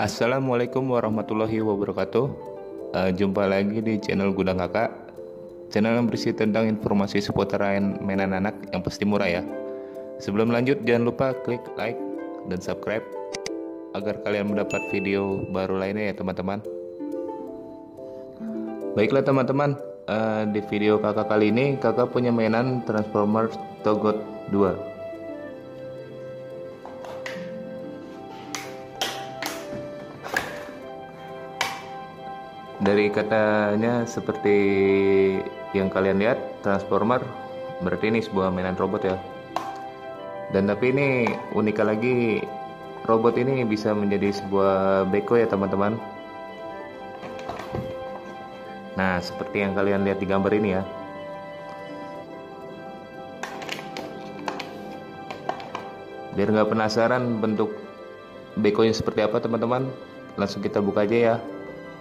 Assalamualaikum warahmatullahi wabarakatuh. Jumpa lagi di channel Gudang Kakak, channel yang berisi tentang informasi seputaran mainan anak yang pasti murah ya. Sebelum lanjut, jangan lupa klik like dan subscribe agar kalian mendapat video baru lainnya ya teman-teman. Baiklah teman-teman, di video kakak kali ini kakak punya mainan Transformers Togot 2. Dari katanya seperti yang kalian lihat, Transformer berarti ini sebuah mainan robot ya. Dan tapi ini unika lagi, robot ini bisa menjadi sebuah beko ya teman-teman. Nah, seperti yang kalian lihat di gambar ini ya. Biar nggak penasaran bentuk bekonya seperti apa teman-teman, langsung kita buka aja ya.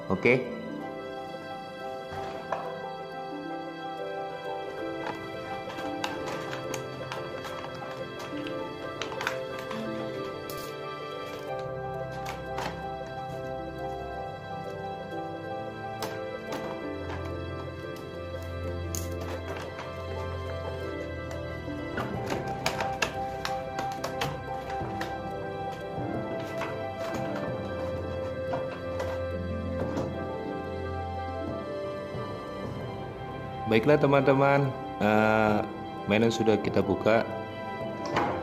Oke. Baiklah teman-teman, mainan sudah kita buka.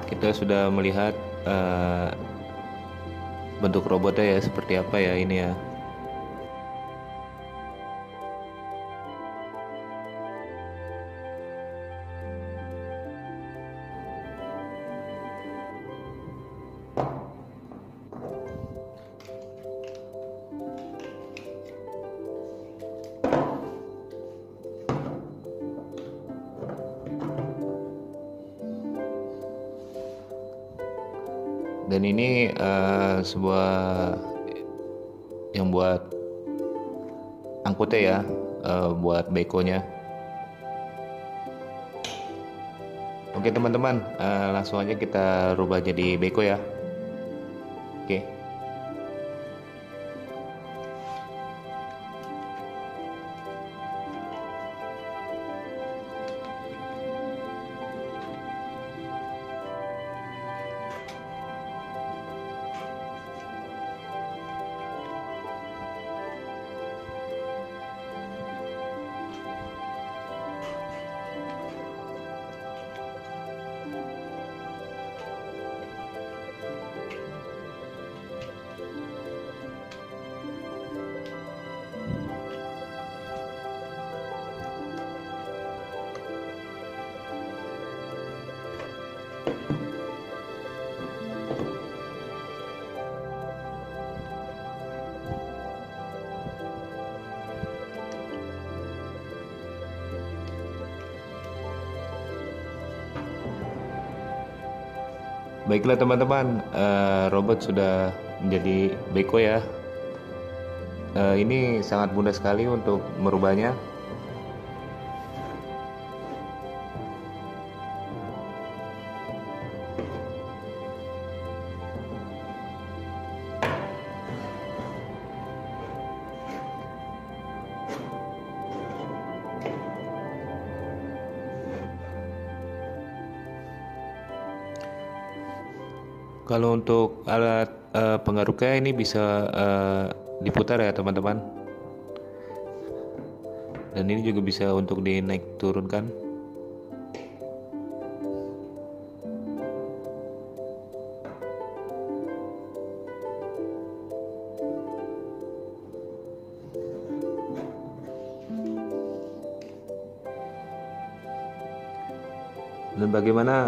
Kita sudah melihat bentuk robotnya ya, seperti apa ya ini ya. Dan ini sebuah yang buat angkutnya ya, buat bekonya. Oke teman-teman, langsung aja kita rubah jadi beko ya. Oke. Baiklah teman-teman, robot sudah menjadi beko ya. Ini sangat mudah sekali untuk merubahnya. Kalau untuk alat penggaruknya ini bisa diputar ya teman-teman. Dan ini juga bisa untuk dinaik turunkan. Dan bagaimana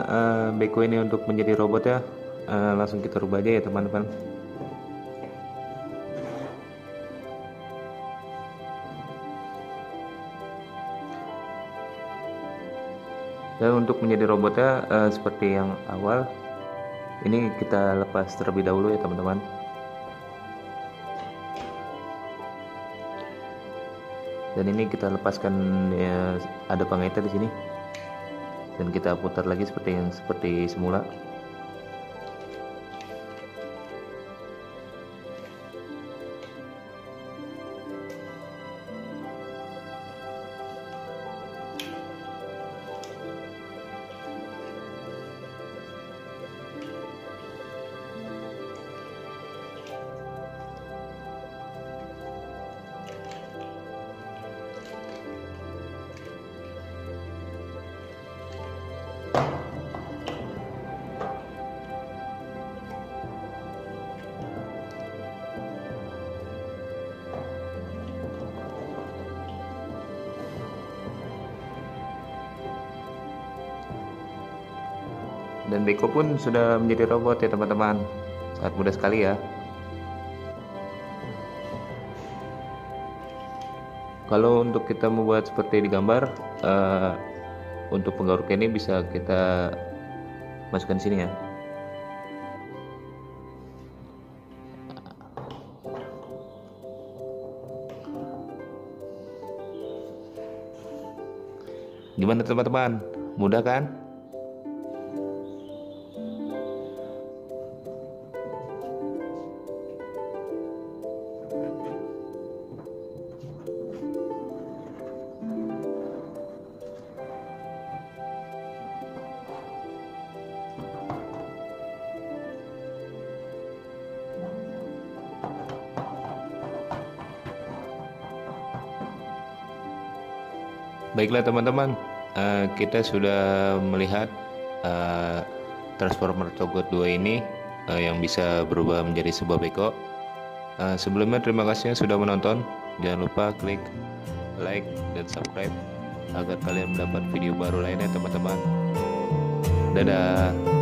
beko ini untuk menjadi robot ya? Langsung kita rubah aja ya teman-teman. Dan untuk menjadi robotnya seperti yang awal, ini kita lepas terlebih dahulu ya teman-teman. Dan ini kita lepaskan ya, ada pengaitnya di sini. Dan kita putar lagi seperti semula. Dan Beko pun sudah menjadi robot ya teman-teman. Sangat mudah sekali ya. Kalau untuk kita membuat seperti di gambar, untuk penggaruknya ini bisa kita masukkan sini ya. Gimana teman-teman? Mudah kan? Baiklah teman-teman, kita sudah melihat Transformer Togot 2 ini yang bisa berubah menjadi sebuah beko. Sebelumnya terima kasih yang sudah menonton. Jangan lupa klik like dan subscribe agar kalian mendapat video baru lainnya teman-teman. Dadah.